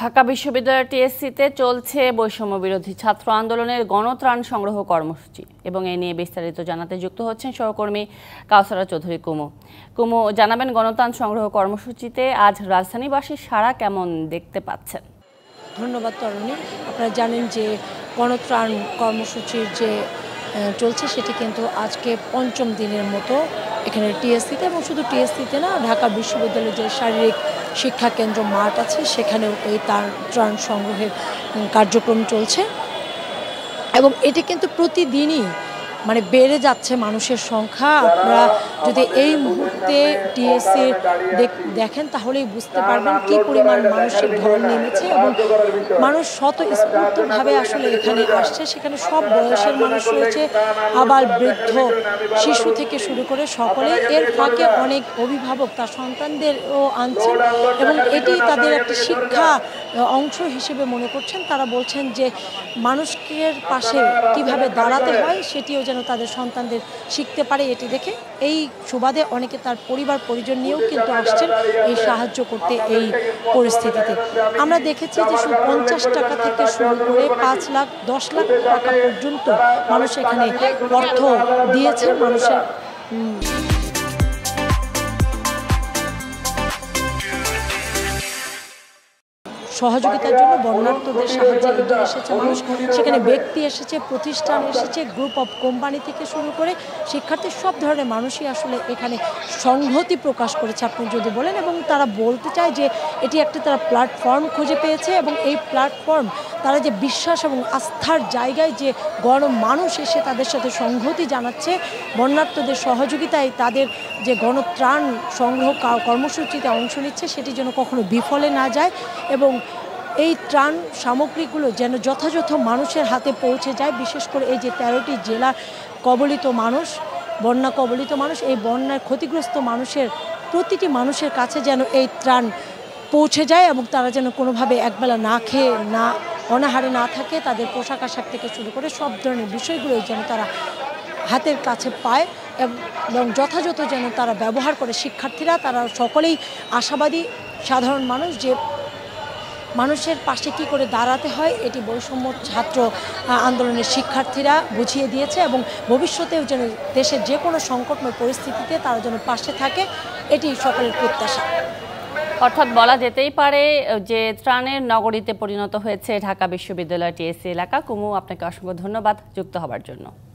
ঢাকা বিশ্ববিদ্যালয়ের টিএসসিতে চলছে বৈষম্যবিরোধী ছাত্র আন্দোলনের গণত্রাণ সংগ্রহ কর্মসূচি, এবং এ নিয়ে বিস্তারিত জানাতে যুক্ত হচ্ছেন সহকর্মী কাউসারা চৌধুরী কুমু। কুমু, জানাবেন গণত্রাণ সংগ্রহ কর্মসূচিতে আজ রাজধানীবাসীর সাড়া কেমন দেখতে পাচ্ছেন? ধন্যবাদ তরুণী। আপনারা জানেন যে গণত্রাণ কর্মসূচির যে চলছে সেটি কিন্তু আজকে পঞ্চম দিনের মতো এখানে টিএসসিতে, এবং শুধু টিএসসিতে না, ঢাকা বিশ্ববিদ্যালয়ের যে শারীরিক শিক্ষা কেন্দ্র মাঠ আছে সেখানেও এই ত্রাণ সংগ্রহের কার্যক্রম চলছে, এবং এটি কিন্তু প্রতিদিনই মানে বেড়ে যাচ্ছে মানুষের সংখ্যা। আপনারা যদি এই মুহূর্তে টিএসসি দেখেন তাহলেই বুঝতে পারবেন কি পরিমাণ মানুষের ঢল নেমেছে, এবং মানুষ স্বতঃস্ফূর্তভাবে আসলে এখানে আসছে। সেখানে সব বয়সের মানুষ রয়েছে, আবার বৃদ্ধ শিশু থেকে শুরু করে সকলে। এর ফাঁকে অনেক অভিভাবক তার সন্তানদেরও আনছেন, এবং এটি তাদের একটা শিক্ষা অংশ হিসেবে মনে করছেন। তারা বলছেন যে মানুষের পাশে কিভাবে দাঁড়াতে হয় সেটিও যেন তাদের সন্তানদের শিখতে পারে। এটি দেখে এই সুবাদে অনেকে তার পরিবার পরিজন নিয়েও কিন্তু আসছেন এই সাহায্য করতে। এই পরিস্থিতিতে আমরা দেখেছি যে 50 টাকা থেকে শুরু করে 5 লাখ 10 লাখ টাকা পর্যন্ত মানুষ এখানে অর্থ দিয়েছে মানুষের। সহযোগিতার জন্য বন্যার্থদের সাহায্যে এগিয়ে এসেছে মানুষ। সেখানে ব্যক্তি এসেছে, প্রতিষ্ঠান এসেছে, গ্রুপ অফ কোম্পানি থেকে শুরু করে শিক্ষার্থী, সব ধরনের মানুষই আসলে এখানে সংহতি প্রকাশ করেছে আপনি যদি বলেন। এবং তারা বলতে চায় যে এটি একটা তারা প্ল্যাটফর্ম খুঁজে পেয়েছে, এবং এই প্ল্যাটফর্ম তারা যে বিশ্বাস এবং আস্থার জায়গায় যে গণমানুষ এসে তাদের সাথে সংহতি জানাচ্ছে, বন্যার্থদের সহযোগিতায় তাদের যে গণত্রাণ সংগ্রহ কর্মসূচিতে অংশ নিচ্ছে সেটি যেন কখনো বিফলে না যায়, এবং এই ত্রাণ সামগ্রীগুলো যেন যথাযথ মানুষের হাতে পৌঁছে যায়। বিশেষ করে এই যে 13টি জেলা কবলিত মানুষ, বন্যা কবলিত মানুষ, এই বন্যার ক্ষতিগ্রস্ত মানুষের প্রতিটি মানুষের কাছে যেন এই ত্রাণ পৌঁছে যায়, এবং তারা যেন কোনোভাবে একবেলা না খেয়ে না অনাহারে না থাকে। তাদের পোশাক আশাক থেকে শুরু করে সব ধরনের বিষয়গুলো যেন তারা হাতের কাছে পায়, এবং যথাযথ যেন তারা ব্যবহার করে শিক্ষার্থীরা। তারা সকলেই আশাবাদী সাধারণ মানুষ যে মানুষের পাশে কি করে দাঁড়াতে হয় এটি বৈষম্য ছাত্র আন্দোলনের শিক্ষার্থীরা বুঝিয়ে দিয়েছে, এবং ভবিষ্যতেও যেন দেশের যে কোনো সংকটময় পরিস্থিতিতে তারা যেন পাশে থাকে এটি সকলের প্রত্যাশা। অর্থাৎ বলা যেতেই পারে যে ত্রাণের নগরীতে পরিণত হয়েছে ঢাকা বিশ্ববিদ্যালয় টিএসসি এলাকা। কুমু, আপনাকে অসংখ্য ধন্যবাদ যুক্ত হবার জন্য।